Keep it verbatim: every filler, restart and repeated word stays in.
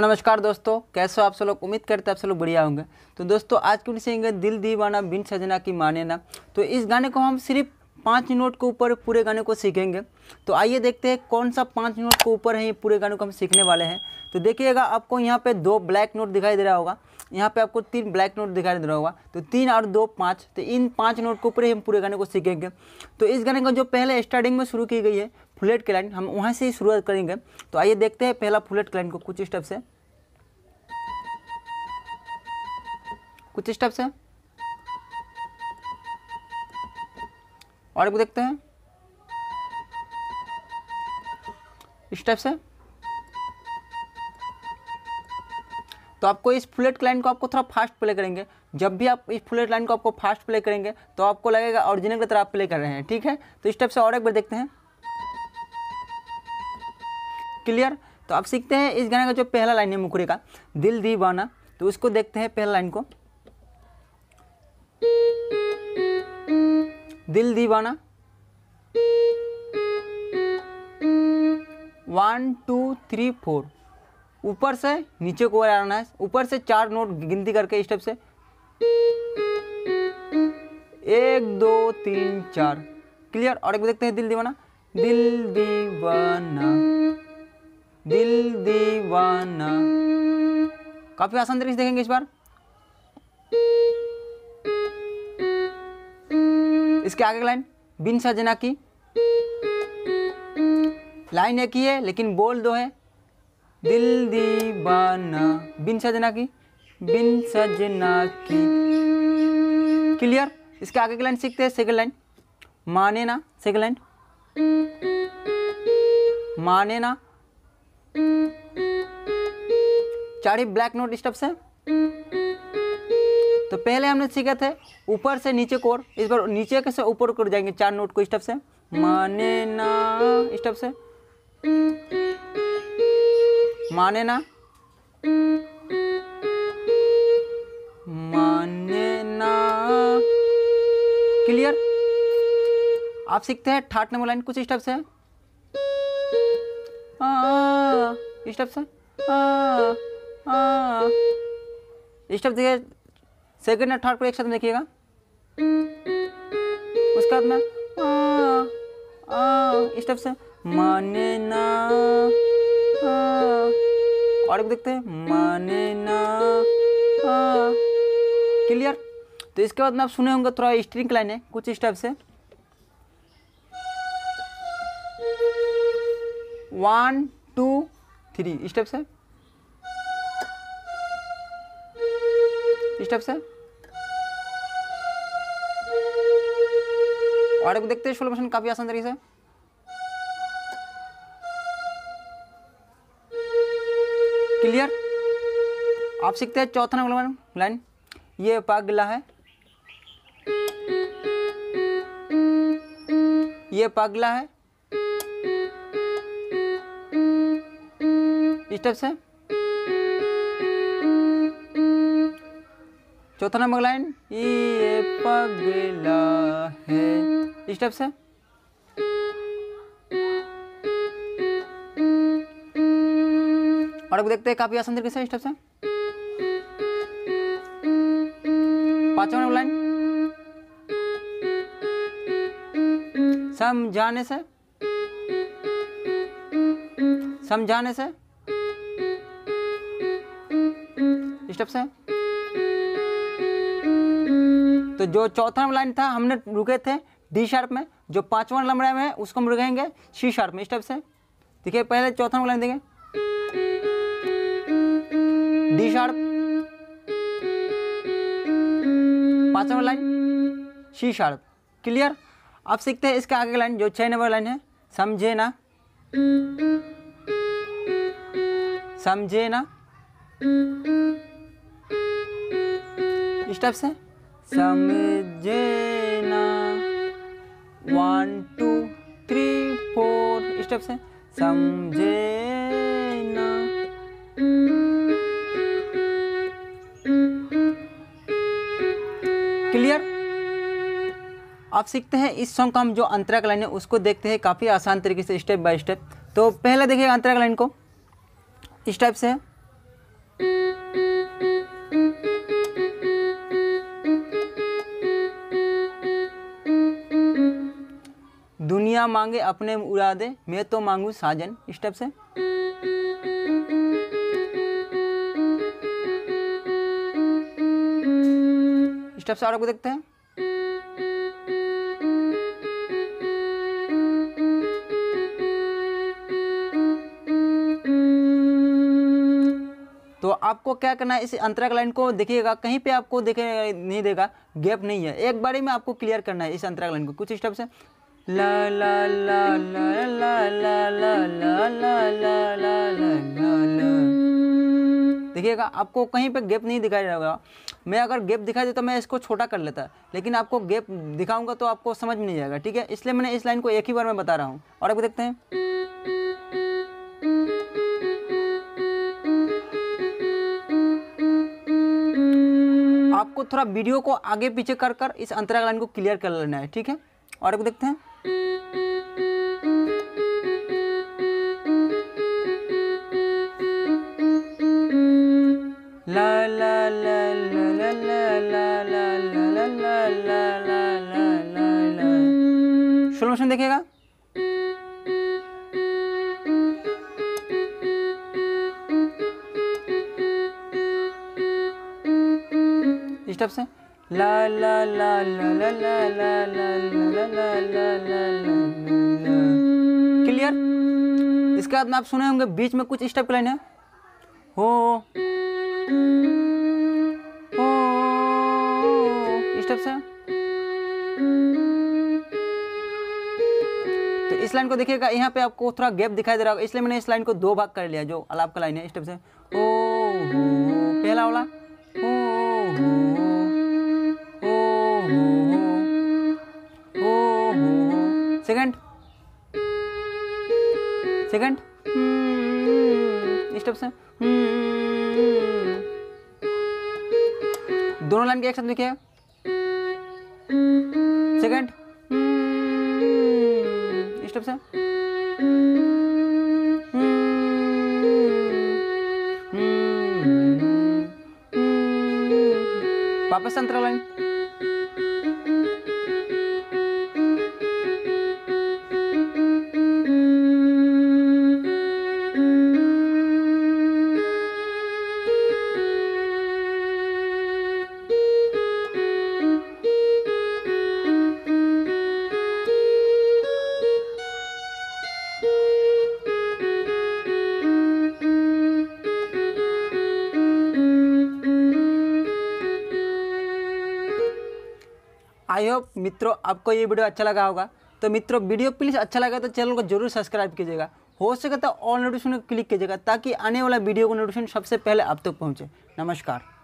Hello नमस्कार दोस्तों, कैसे हो आप सब लोग। उम्मीद करते हैं आप सब लोग बढ़िया होंगे। तो दोस्तों आज क्यों सीखेंगे दिल दीवाना बिन सजना की माने ना। तो इस गाने को हम सिर्फ पाँच नोट के ऊपर पूरे गाने को सीखेंगे। तो आइए देखते हैं कौन सा पाँच नोट के ऊपर है पूरे गाने को हम सीखने वाले हैं। तो देखिएगा आपको यहाँ पे दो ब्लैक नोट दिखाई दे रहा होगा, यहाँ पे आपको तीन ब्लैक नोट दिखाई दे रहा होगा। तो तीन और दो पाँच, तो इन पाँच नोट के ऊपर ही हम पूरे गाने को सीखेंगे। तो इस गाने का जो पहले स्टार्टिंग में शुरू की गई है फ्लैट की लाइन, हम वहाँ से ही शुरुआत करेंगे। तो आइए देखते हैं पहला फ्लैट की लाइन को कुछ स्टेप से कुछ स्टेप से और एक देखते हैं इस टाइप से। तो आपको इस फ्लैट लाइन को आपको थोड़ा फास्ट प्ले करेंगे। जब भी आप इस फ्लैट लाइन को आपको फास्ट प्ले करेंगे तो आपको लगेगा ओरिजिनल की तरह आप प्ले कर रहे हैं, ठीक है। तो इस टाइप से और एक बार देखते हैं, क्लियर। तो आप सीखते हैं इस गाने का जो पहला लाइन है मुखरे का दिल दीवाना, तो उसको देखते हैं पहला लाइन को दिल दीवाना। वन टू थ्री फोर, ऊपर से नीचे को आना है, ऊपर से चार नोट गिनती करके स्टेप से एक दो तीन चार, क्लियर। और एक देखते हैं दिल दीवाना दिल दीवाना दिल दीवाना। काफी आसान तरीके से देखेंगे इस बार। इसके आगे लाइन बिन सजना की, लाइन एक ही है लेकिन बोल दो है। दिल दीवाना बिन सजना की बिन सजना की, क्लियर। इसके आगे की लाइन सीखते हैं सेकंड लाइन माने ना, सेकंड लाइन माने ना। चार ही ब्लैक नोट स्टॉप से। तो पहले हमने सीखा था ऊपर से नीचे को, और इस बार नीचे के से ऊपर को जाएंगे चार नोट को स्टेप से माने ना, स्टेप से माने ना माने ना, क्लियर। आप सीखते हैं थर्ड नंबर लाइन कुछ स्टेप से आ स्टेप से आ स्टेप देखिए। सेकेंड और थर्ड को एक साथ में देखिएगा, उसके बाद में आ आ स्टेप से माने ना आ, और एक देखते हैं माने ना आ, क्लियर। तो इसके बाद में आप सुने होंगे थोड़ा स्ट्रिंग लाइन है कुछ स्टेप से वन टू थ्री स्टेप से स्टेप से, और एक देखते हैं स्लो मोशन काफी आसान तरीके से। क्लियर। आप सीखते हैं चौथा नंबर लाइन ये पागला है, ये पागला है स्टेप से। चौथा नंबर लाइन ये पगला है स्टेप से। और अब देखते हैं काफी आसान तरीके से स्टेप से पांचवा नंबर लाइन समझाने से समझाने से स्टेप से। तो जो चौथा नंबर लाइन था हमने रुके थे डी शार्प में, जो पांचवा नंबर में है उसको हम रुकेंगे सी शार्प में स्टेप से। देखिए पहले चौथा नंबर लाइन देंगे डी शार्प, पांचवा लाइन सी शार्प, क्लियर। अब सीखते हैं इसके आगे लाइन जो छह नंबर लाइन है समझे ना समझे ना स्टेप से समझे ना। One two three four step से समझे ना। क्लियर। आप सीखते हैं इस सॉन्ग का हम जो अंतरा लाइन है उसको देखते हैं काफ़ी आसान तरीके से स्टेप बाय स्टेप। तो पहले देखिए अंतरा लाइन को स्टेप से दुनिया मांगे अपने उड़ा दे, मैं तो मांगू साजन। इस टाइप से इस टाइप से और आपको देखते हैं। तो आपको क्या करना है, इस अंतरा का लाइन को देखिएगा, कहीं पे आपको देखे नहीं देगा, गैप नहीं है, एक बारी में आपको क्लियर करना है इस अंतरा का लाइन को। कुछ स्टेप से ला ला ला ला ला ला ला ला ला ला ला, देखिएगा आपको कहीं पे गैप नहीं दिखाई देगा। मैं अगर गैप दिखाई दे तो मैं इसको छोटा कर लेता, लेकिन आपको गैप दिखाऊंगा तो आपको समझ में नहीं आएगा, ठीक है, इसलिए मैंने इस लाइन को एक ही बार में बता रहा हूँ। और आपको देखते हैं आपको थोड़ा वीडियो को आगे पीछे कर कर इस अंतरा लाइन को क्लियर कर लेना है, ठीक है। और आपको देखते हैं ला ला ला ला ला ला ला ला ला ला ला। स्लो मोशन देखिएगा, से ला ला ला ला ला ला ला ला ला ला ला। क्लियर। इसके बाद में आप सुने होंगे बीच में कुछ स्टेप लाइन है, हो स्टेप से। तो इस लाइन को देखिएगा, यहाँ पे आपको थोड़ा गैप दिखाई दे रहा होगा, इसलिए मैंने इस लाइन को दो भाग कर लिया, जो अलाप का लाइन है स्टेप से, ओ पहला वाला ओ सेकंड सेकंड स्टेप से, दोनों लाइन के एक साथ देखिए, सेकंड स्टेप से, वापस अंतरा लाइन, आई होप मित्रों आपको ये वीडियो अच्छा लगा होगा। तो मित्रों वीडियो प्लीज़ अच्छा लगा तो चैनल को जरूर सब्सक्राइब कीजिएगा, हो सके तो ऑल नोटिफिकेशन क्लिक कीजिएगा ताकि आने वाला वीडियो को नोटिफिकेशन सबसे पहले आप तक पहुंचे। नमस्कार।